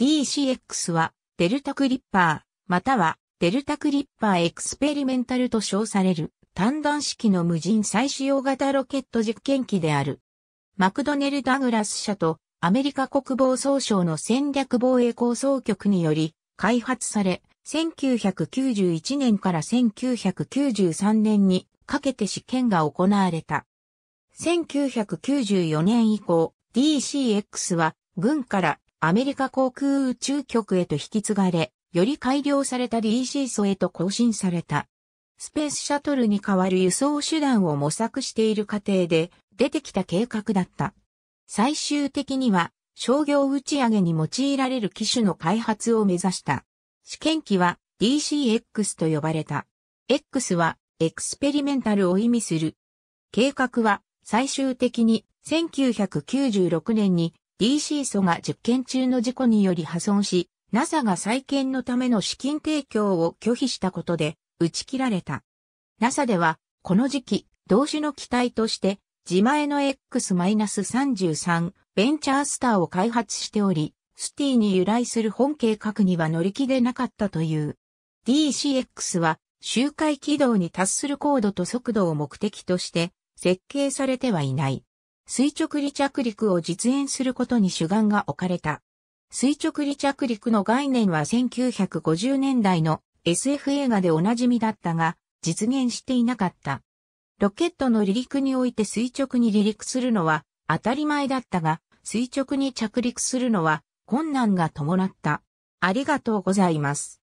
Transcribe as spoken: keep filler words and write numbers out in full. ディーシーエックス はデルタクリッパー、またはデルタクリッパーエクスペリメンタルと称される単段式の無人再使用型ロケット実験機である。マクドネル・ダグラス社とアメリカ国防総省の戦略防衛構想局により開発され、せんきゅうひゃくきゅうじゅういちねんからせんきゅうひゃくきゅうじゅうさんねんにかけて試験が行われた。せんきゅうひゃくきゅうじゅうよねん以降、ディーシーエックス は軍からアメリカ航空宇宙局へと引き継がれ、より改良された ディーシーエスオー へと更新された。スペースシャトルに代わる輸送手段を模索している過程で出てきた計画だった。最終的には商業打ち上げに用いられる機種の開発を目指した。試験機は ディーシーエックス と呼ばれた。X はエクスペリメンタルを意味する。計画は最終的にせんきゅうひゃくきゅうじゅうろくねんに ディーシーエスオー が実験中の事故により破損し、NASA が再建のための資金提供を拒否したことで打ち切られた。NASA ではこの時期同種の機体として自前の エックスさんじゅうさん ベンチャースターを開発しており、スティに由来する本計画には乗り気でなかったという。ディーシーエックス は周回軌道に達する高度と速度を目的として設計されてはいない。垂直離着陸を実現することに主眼が置かれた。垂直離着陸の概念はせんきゅうひゃくごじゅうねんだいの エスエフ 映画でおなじみだったが、実現していなかった。ロケットの離陸において垂直に離陸するのは当たり前だったが、垂直に着陸するのは困難が伴った。ありがとうございます。